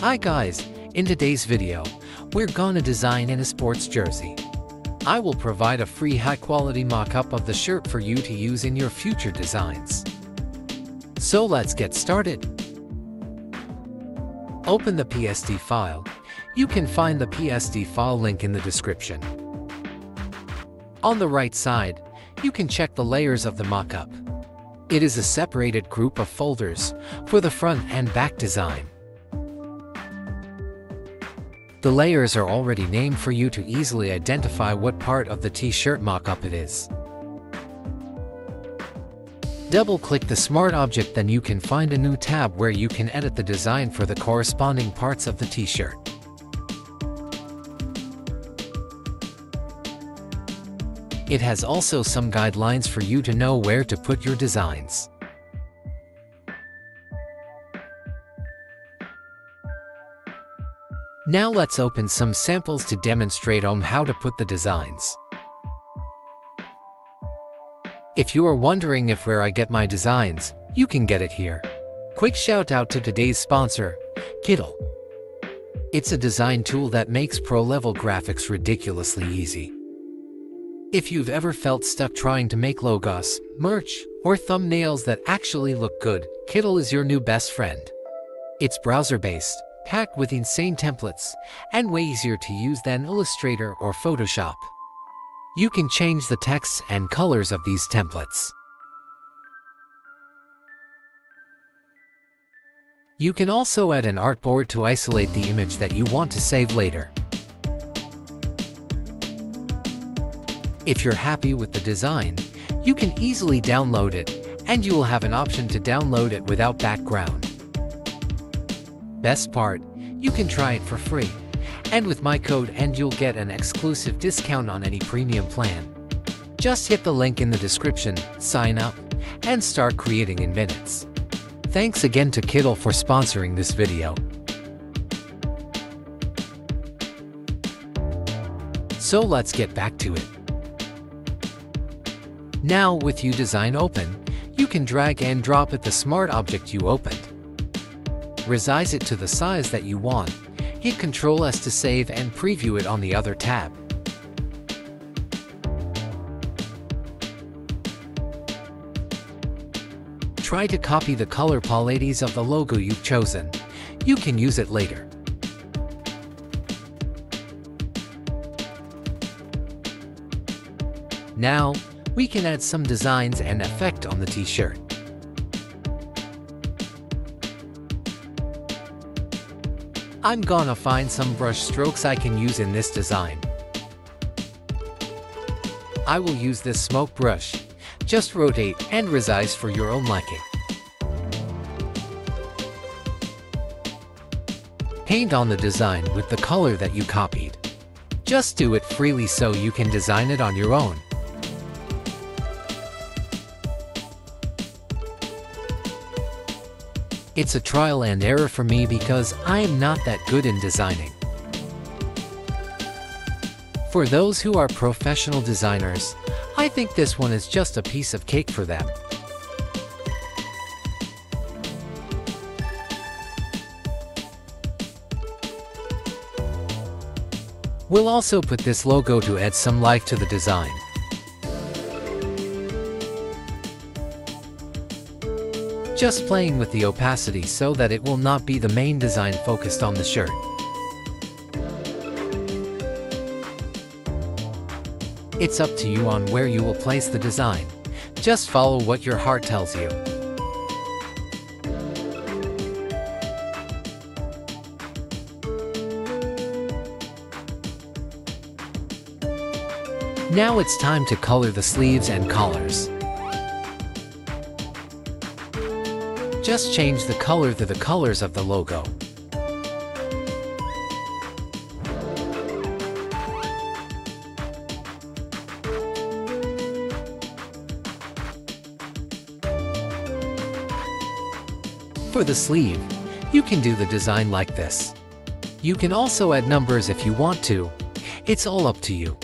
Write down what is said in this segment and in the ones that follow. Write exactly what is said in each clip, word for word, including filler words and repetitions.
Hi guys, in today's video, we're gonna design in a sports jersey. I will provide a free high-quality mock-up of the shirt for you to use in your future designs. So let's get started. Open the P S D file. You can find the P S D file link in the description. On the right side, you can check the layers of the mock-up. It is a separated group of folders for the front and back design. The layers are already named for you to easily identify what part of the t-shirt mock-up it is. Double-click the smart object, then you can find a new tab where you can edit the design for the corresponding parts of the t-shirt. It has also some guidelines for you to know where to put your designs. Now let's open some samples to demonstrate on how to put the designs. If you are wondering if where I get my designs, you can get it here. Quick shout out to today's sponsor, Kittl. It's a design tool that makes pro-level graphics ridiculously easy. If you've ever felt stuck trying to make logos, merch, or thumbnails that actually look good, Kittl is your new best friend. It's browser-based, packed with insane templates, and way easier to use than Illustrator or Photoshop. You can change the texts and colors of these templates. You can also add an artboard to isolate the image that you want to save later. If you're happy with the design, you can easily download it, and you will have an option to download it without background. Best part, you can try it for free, and with my code and you'll get an exclusive discount on any premium plan. Just hit the link in the description, sign up, and start creating in minutes. Thanks again to Kittl for sponsoring this video. So let's get back to it. Now with U Design open, you can drag and drop at the smart object you opened. Resize it to the size that you want. Hit Control S to save and preview it on the other tab. Try to copy the color palettes of the logo you've chosen. You can use it later. Now, we can add some designs and effect on the t-shirt. I'm gonna find some brush strokes I can use in this design. I will use this smoke brush. Just rotate and resize for your own liking. Paint on the design with the color that you copied. Just do it freely so you can design it on your own. It's a trial and error for me because I am not that good in designing. For those who are professional designers, I think this one is just a piece of cake for them. We'll also put this logo to add some life to the design. Just playing with the opacity so that it will not be the main design focused on the shirt. It's up to you on where you will place the design. Just follow what your heart tells you. Now it's time to color the sleeves and collars. Just change the color to the colors of the logo. For the sleeve, you can do the design like this. You can also add numbers if you want to. It's all up to you.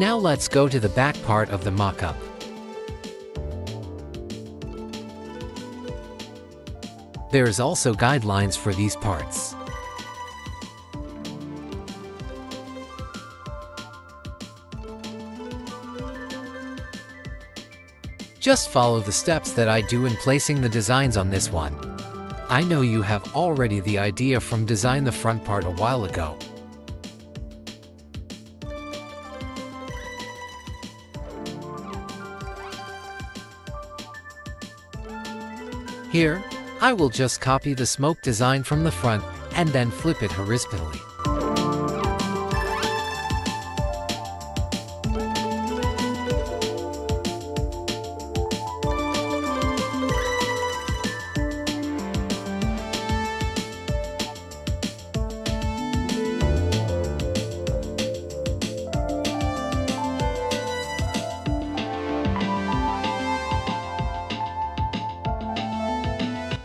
Now let's go to the back part of the mock-up. There is also guidelines for these parts. Just follow the steps that I do in placing the designs on this one. I know you have already the idea from design the front part a while ago. Here, I will just copy the smoke design from the front and then flip it horizontally.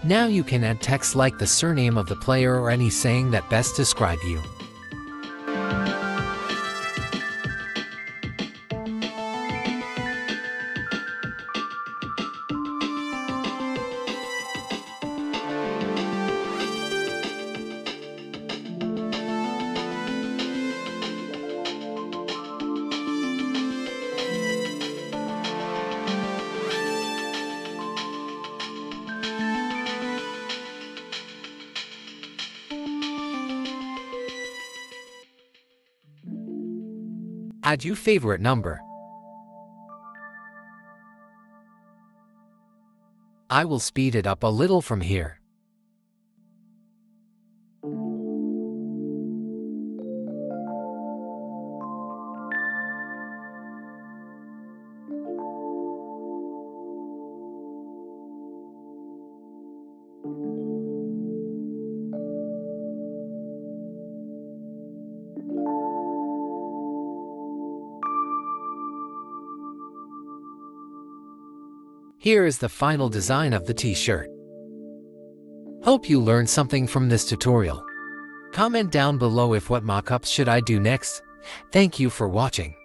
Now you can add text like the surname of the player or any saying that best describe you. Add your favorite number. I will speed it up a little from here. Here is the final design of the t-shirt. Hope you learned something from this tutorial. Comment down below if what mock-ups should I do next. Thank you for watching.